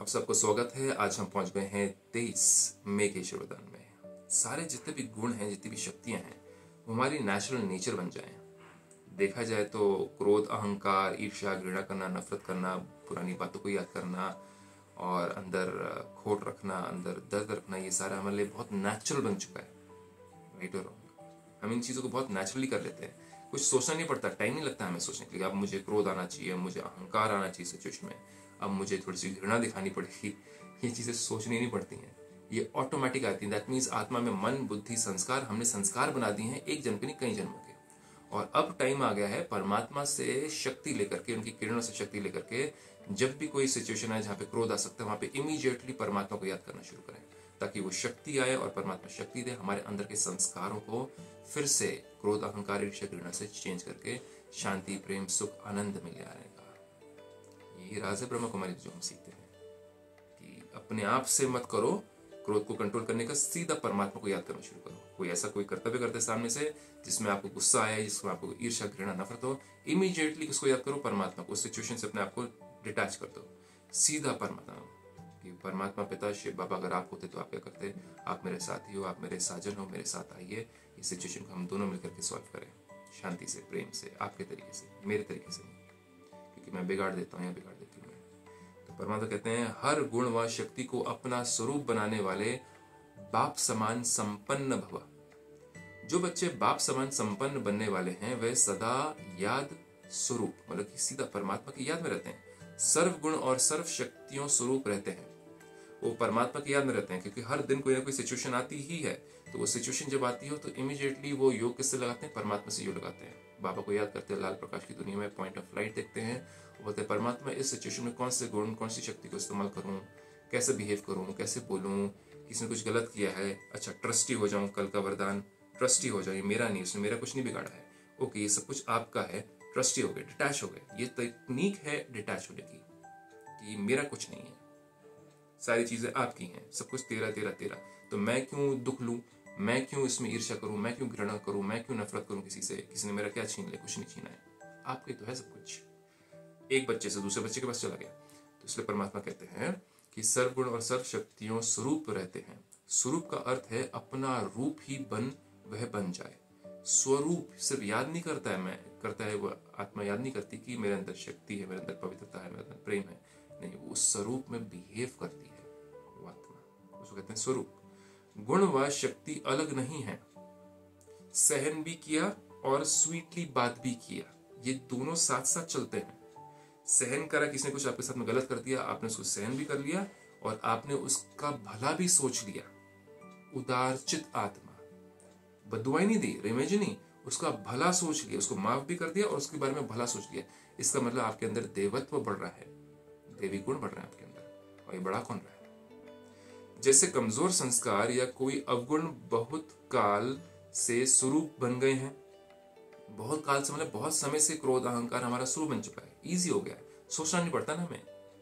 आप सबको स्वागत है। आज हम पहुंच गए हैं 23 मई के ईश्वरदान में। सारे जितने भी गुण हैं, जितनी भी शक्तियां हैं, वो हमारी नेचुरल नेचर बन जाएं। देखा जाए तो क्रोध, अहंकार, ईर्ष्या, घृणा करना, नफरत करना, पुरानी बातों को याद करना और अंदर खोट रखना, अंदर दर्द रखना, ये सारा हमारे लिए बहुत नेचुरल बन चुका है। राइट और रॉन्ग, हम इन चीज़ों को बहुत नेचुरली कर लेते हैं। कुछ सोचना नहीं पड़ता, टाइम नहीं लगता हमें सोचने के लिए। अब मुझे क्रोध आना चाहिए, मुझे अहंकार आना चाहिए सिचुएशन में, अब मुझे थोड़ी सी घृणा दिखानी पड़ेगी। ये चीज़ें सोचनी नहीं पड़ती हैं, ये ऑटोमेटिक आती हैं। दैट मीन्स आत्मा में मन, बुद्धि, संस्कार, हमने संस्कार बना दिए हैं एक जन्म के नहीं कई जन्मों के। और अब टाइम आ गया है परमात्मा से शक्ति लेकर के, उनकी किरणों से शक्ति लेकर के, जब भी कोई सिचुएशन आए जहाँ पे क्रोध आ सकता है, वहाँ पे इमीडिएटली परमात्मा को याद करना शुरू करें, ताकि वो शक्ति आए और परमात्मा शक्ति दे, हमारे अंदर के संस्कारों को फिर से क्रोध, अहंकार, ईर्ष्या, घृणा से चेंज करके शांति, प्रेम, सुख, आनंद मिले आने का। ये राज है ब्रह्मा कुमारी जो हम सीखते हैं कि अपने आप से मत करो, क्रोध को कंट्रोल करने का सीधा परमात्मा को याद करना शुरू करो। कोई ऐसा कोई कर्तव्य करते सामने से जिसमें आपको गुस्सा आया, जिसमें आपको ईर्ष्या, घृणा, नफरत हो, इमीडिएटली उसको याद करो, परमात्मा को, उस सिचुएशन से अपने आप को डिटैच कर दो, सीधा परमात्मा कि परमात्मा पिता शिव बाबा अगर आप होते तो आप क्या करते, आप मेरे साथी हो, आप मेरे साजन हो, मेरे साथ आइए, इस सिचुएशन को हम दोनों मिलकर के सॉल्व करें, शांति से, प्रेम से, आपके तरीके से, मेरे तरीके से, क्योंकि मैं बिगाड़ देता हूँ या बिगाड़ देती हूँ। तो परमात्मा कहते हैं हर गुण व शक्ति को अपना स्वरूप बनाने वाले बाप समान संपन्न भवा। जो बच्चे बाप समान संपन्न बनने वाले हैं वे सदा याद स्वरूप, मतलब कि सीधा परमात्मा की याद में रहते हैं, सर्व गुण और सर्व शक्तियों स्वरूप रहते हैं। वो परमात्मा की याद में रहते हैं क्योंकि हर दिन कोई ना कोई सिचुएशन आती ही है। तो वो सिचुएशन जब आती हो तो इमीडिएटली वो योग किससे लगाते हैं, परमात्मा से योग लगाते हैं, बाबा को याद करते हैं, लाल प्रकाश की दुनिया में पॉइंट ऑफ लाइट देखते हैं और बोलते हैं परमात्मा इस सिचुएशन में कौन से गुण, कौन सी शक्ति को इस्तेमाल करूँ, कैसे बिहेव करूँ, कैसे बोलूँ, किसी ने कुछ गलत किया है, अच्छा ट्रस्टी हो जाऊँ, कल का वरदान ट्रस्टी हो जाऊँ, ये मेरा नहीं, उसने मेरा कुछ नहीं बिगाड़ा है, ओके ये सब कुछ आपका है, ट्रस्टी हो गए, डिटैच हो गए। ये तकनीक है डिटैच होने की कि मेरा कुछ नहीं है, सारी चीज़ें आपकी हैं, सब कुछ तेरा तेरा तेरा, तो मैं क्यों दुख लूँ, मैं क्यों इसमें ईर्ष्या करूँ, मैं क्यों घृणा करूँ, मैं क्यों नफरत करूँ किसी से, किसी ने मेरा क्या छीन लिया, कुछ नहीं छीना है, आपके तो है सब कुछ। एक बच्चे से दूसरे बच्चे के पास चला गया, तो इसलिए परमात्मा कहते हैं कि सर्वगुण और सर्व शक्तियों स्वरूप रहते हैं। स्वरूप का अर्थ है अपना रूप ही बन, वह बन जाए। स्वरूप सिर्फ याद नहीं करता है, मैं करता है वह आत्मा याद नहीं करती कि मेरे अंदर शक्ति है, मेरे अंदर पवित्रता है, मेरे अंदर प्रेम है, नहीं, वो स्वरूप में बिहेव करती है वो आत्मा, उसको कहते हैं स्वरूप। गुण व शक्ति अलग नहीं है, सहन भी किया और स्वीटली बात भी किया, ये दोनों साथ साथ चलते हैं। सहन करा, किसी ने कुछ आपके साथ में गलत कर दिया, आपने उसको सहन भी कर लिया और आपने उसका भला भी सोच लिया, उदारचित आत्मा, बददुआएं नहीं दी, रेमेज नहीं, उसका भला सोच लिया, उसको माफ भी कर दिया और उसके बारे में भला सोच लिया। इसका मतलब आपके अंदर देवत्व बढ़ रहा है, देवी गुण बढ़ रहे हैं आपके अंदर, और ये बड़ा कौन रहा है। जैसे कमजोर संस्कार या कोई अवगुण बहुत काल से स्वरूप बन गए हैं, बहुत काल से मतलब बहुत समय से क्रोध, अहंकार हमारा स्वरूप बन चुका है, इजी हो गया है, सोचना नहीं पड़ता ना हमें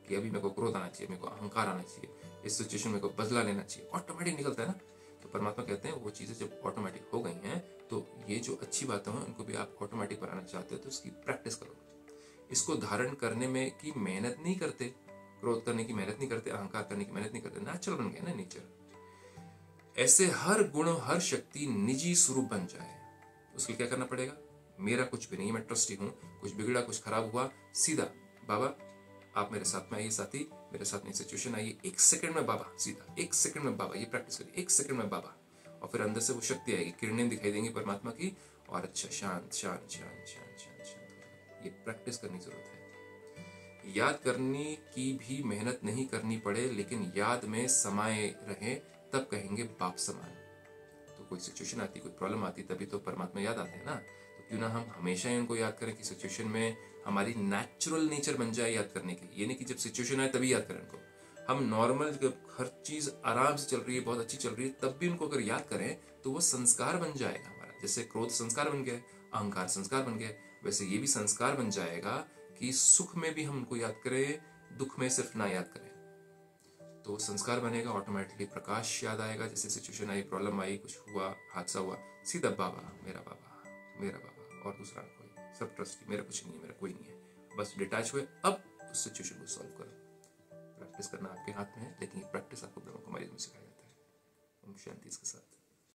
कि अभी मेरे को क्रोध आना चाहिए, मेरे को अहंकार आना चाहिए, इस सिचुएशन में को बदला लेना चाहिए, ऑटोमेटिक निकलता है ना। तो परमात्मा कहते हैं वो चीज़ें जब ऑटोमेटिक हो गई हैं तो ये जो अच्छी बातें हैं उनको भी आप ऑटोमेटिक बनाना चाहते हो तो उसकी प्रैक्टिस करो। इसको धारण करने में की मेहनत नहीं करते, क्रोध करने की मेहनत नहीं करते, अहंकार करने की मेहनत नहीं करते, नेचुरल बन गया ना, नेचर। ऐसे हर गुण हर शक्ति निजी स्वरूप बन जाए, उसके लिए क्या करना पड़ेगा, मेरा कुछ भी नहीं, मैं ट्रस्टी हूँ, कुछ बिगड़ा, कुछ खराब हुआ, सीधा बाबा आप मेरे साथ में आइए, साथी मेरे साथ में सिचुएशन आइए, एक सेकंड में बाबा, सीधा एक सेकंड में बाबा, ये प्रैक्टिस करिए, एक सेकंड में बाबा, और फिर अंदर से वो शक्ति आएगी, किरणें दिखाई देंगी परमात्मा की, और अच्छा शांत शांत शांत शांत शांत शांत, ये प्रैक्टिस करने की जरूरत है। याद करने की भी मेहनत नहीं करनी पड़े, लेकिन याद में समाये रहे, तब कहेंगे बाप समान। तो कोई सिचुएशन आती, कोई प्रॉब्लम आती, तभी तो परमात्मा याद आते हैं ना, तो क्यों ना हम हमेशा ही उनको याद करें कि सिचुएशन में हमारी नेचुरल नेचर बन जाए याद करने की, ये नहीं कि जब सिचुएशन आए तभी याद करें उनको। हम नॉर्मल जब हर चीज़ आराम से चल रही है, बहुत अच्छी चल रही है, तब भी उनको अगर याद करें तो वो संस्कार बन जाएगा हमारा। जैसे क्रोध संस्कार बन गया, अहंकार संस्कार बन गया, वैसे ये भी संस्कार बन जाएगा कि सुख में भी हम उनको याद करें, दुख में सिर्फ ना याद करें। तो संस्कार बनेगा, ऑटोमेटिकली प्रकाश याद आएगा, जैसे सिचुएशन आई, प्रॉब्लम आई, कुछ हुआ, हादसा हुआ, सीधा बाबा, मेरा बाबा, मेरा बाबा, और दूसरा कोई, सब ट्रस्टी, मेरा कुछ नहीं है, मेरा कोई नहीं है, बस डिटैच हुए, अब उस सिचुएशन को सॉल्व करो। प्रैक्टिस करना आपके हाथ में है, लेकिन ये प्रैक्टिस आपको ब्रह्मा कुमारी में सिखाया जाता है। ओम शांति इसके साथ।